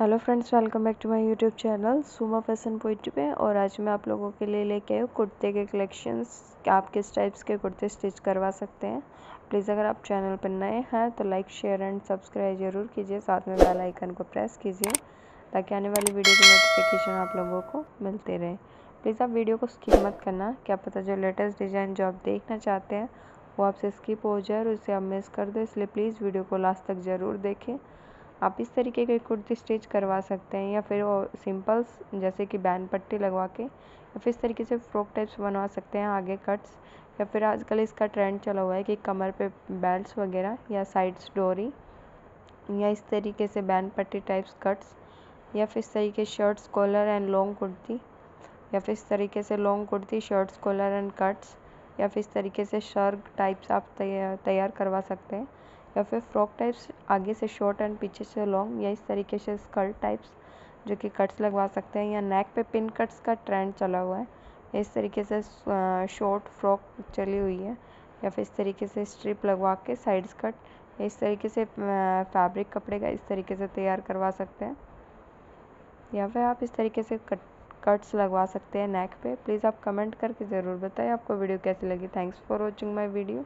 Hello friends, welcome back to my YouTube channel Suma fashion poetry पे। और आज मैं आप लोगों के लिए लेके आई हूँ कुर्ते के कलेक्शंस। आप किस टाइप्स के कुर्ते स्टिच करवा सकते हैं। प्लीज़ अगर आप चैनल पर नए हैं तो लाइक, शेयर एंड सब्सक्राइब ज़रूर कीजिए। साथ में बेल आइकन को प्रेस कीजिए ताकि आने वाली वीडियो की नोटिफिकेशन आप लोगों को मिलते रहे। प्लीज़ आप वीडियो को स्किप मत करना, क्या पता जो लेटेस्ट डिज़ाइन जो आप देखना चाहते हैं वो आपसे स्किप हो जाए और उसे आप मिस कर दो, इसलिए प्लीज़ वीडियो को लास्ट तक ज़रूर देखें। आप इस तरीके के कुर्ती स्टिच करवा सकते हैं या फिर सिंपल्स जैसे कि बैन पट्टी लगवा के या फिर इस तरीके से फ्रॉक टाइप्स बनवा सकते हैं, आगे कट्स। या फिर आजकल इसका ट्रेंड चला हुआ है कि कमर पे बेल्ट्स वगैरह या साइड्स डोरी या इस तरीके से बैन पट्टी टाइप्स कट्स या फिर इस तरीके shirts collar and long kurti या फिर इस तरीके से long kurti shirts collar and cuts या फिर इस तरीके से शर्ग टाइप्स आप तैयार करवा सकते हैं। या फिर फ्रॉक टाइप्स आगे से शॉर्ट एंड पीछे से लॉन्ग या इस तरीके से स्कर्ट टाइप्स जो कि कट्स लगवा सकते हैं। या नेक पे पिन कट्स का ट्रेंड चला हुआ है, इस तरीके से शॉर्ट फ्रॉक चली हुई है। या फिर इस तरीके से स्ट्रिप लगवा के साइड्स कट इस तरीके से फैब्रिक कपड़े का इस तरीके से तैयार करवा सकते हैं। या फिर आप इस तरीके से कट्स लगवा सकते हैं नेक पे। प्लीज़ आप कमेंट करके ज़रूर बताएं आपको वीडियो कैसी लगी। Thanks for watching my video.